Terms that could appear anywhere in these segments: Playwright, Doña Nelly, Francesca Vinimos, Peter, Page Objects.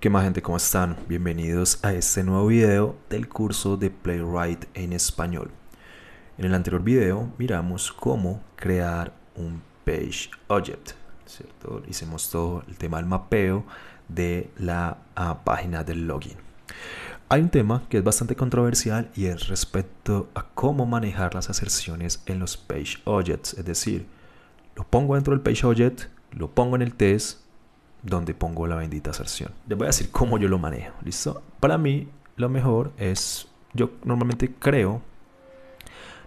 ¿Qué más, gente? ¿Cómo están? Bienvenidos a este nuevo video del curso de Playwright en español. En el anterior video miramos cómo crear un Page Object, ¿cierto? Hicimos todo el tema del mapeo de la página del login. Hay un tema que es bastante controversial y es respecto a cómo manejar las aserciones en los Page Objects. Es decir, lo pongo dentro del Page Object, lo pongo en el test, donde pongo la bendita aserción. Les voy a decir cómo yo lo manejo, ¿listo? Para mí, lo mejor es, yo normalmente creo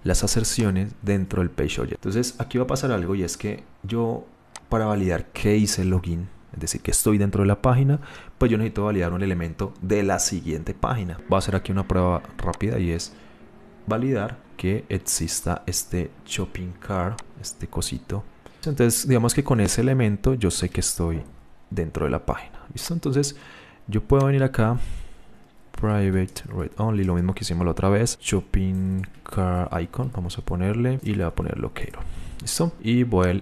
las aserciones dentro del Page Object. Entonces, aquí va a pasar algo y es que yo, para validar que hice el login, es decir, que estoy dentro de la página, pues yo necesito validar un elemento de la siguiente página. Voy a hacer aquí una prueba rápida y es validar que exista este shopping cart, este cosito. Entonces, digamos que con ese elemento yo sé que estoy dentro de la página, ¿listo? Entonces yo puedo venir acá, private read only, lo mismo que hicimos la otra vez, shopping cart icon, vamos a ponerle, y le voy a poner lo que quiero, ¿listo? Y voy a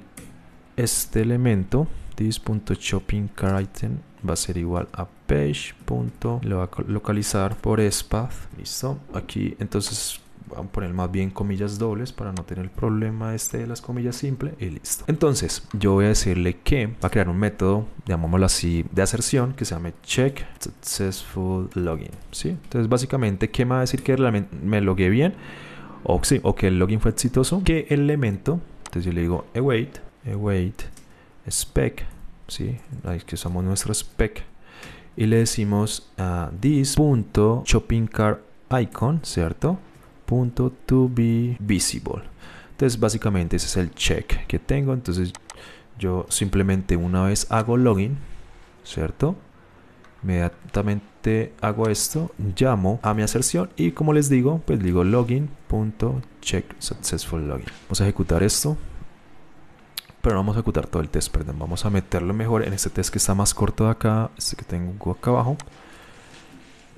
este elemento, this.shoppingCartItem va a ser igual a page. Le voy a localizar por spath, ¿listo? Aquí entonces vamos a poner más bien comillas dobles para no tener el problema este de las comillas simples y listo. Entonces yo voy a decirle que va a crear un método, llamémoslo así, de aserción que se llame check successful login, ¿sí? Entonces básicamente, ¿qué me va a decir? Que me logué bien o, sí, o que el login fue exitoso. ¿Qué elemento? Entonces yo le digo await spec, ¿sí? Ahí que usamos nuestro spec y le decimos this.shoppingCartIcon, ¿cierto? Punto to be visible. Entonces básicamente ese es el check que tengo. Entonces yo simplemente una vez hago login, ¿cierto? Inmediatamente hago esto, llamo a mi aserción y como les digo, pues digo login.checkSuccessfulLogin. Vamos a ejecutar esto, pero no vamos a ejecutar todo el test, perdón. Vamos a meterlo mejor en este test que está más corto de acá, este que tengo acá abajo.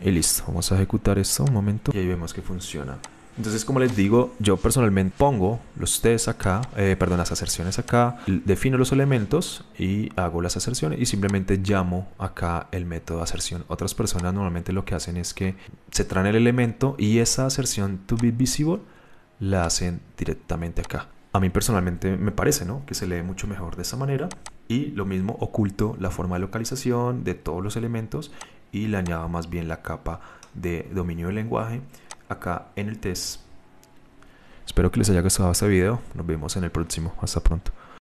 Y listo, vamos a ejecutar esto un momento y ahí vemos que funciona. Entonces, como les digo, yo personalmente pongo los tests acá, las aserciones acá, defino los elementos y hago las aserciones y simplemente llamo acá el método de aserción. Otras personas normalmente lo que hacen es que se traen el elemento y esa aserción to be visible la hacen directamente acá. A mí personalmente me parece, ¿no?, que se lee mucho mejor de esa manera. Y lo mismo, oculto la forma de localización de todos los elementos y le añado más bien la capa de dominio del lenguaje acá en el test. Espero que les haya gustado este video. Nos vemos en el próximo. Hasta pronto.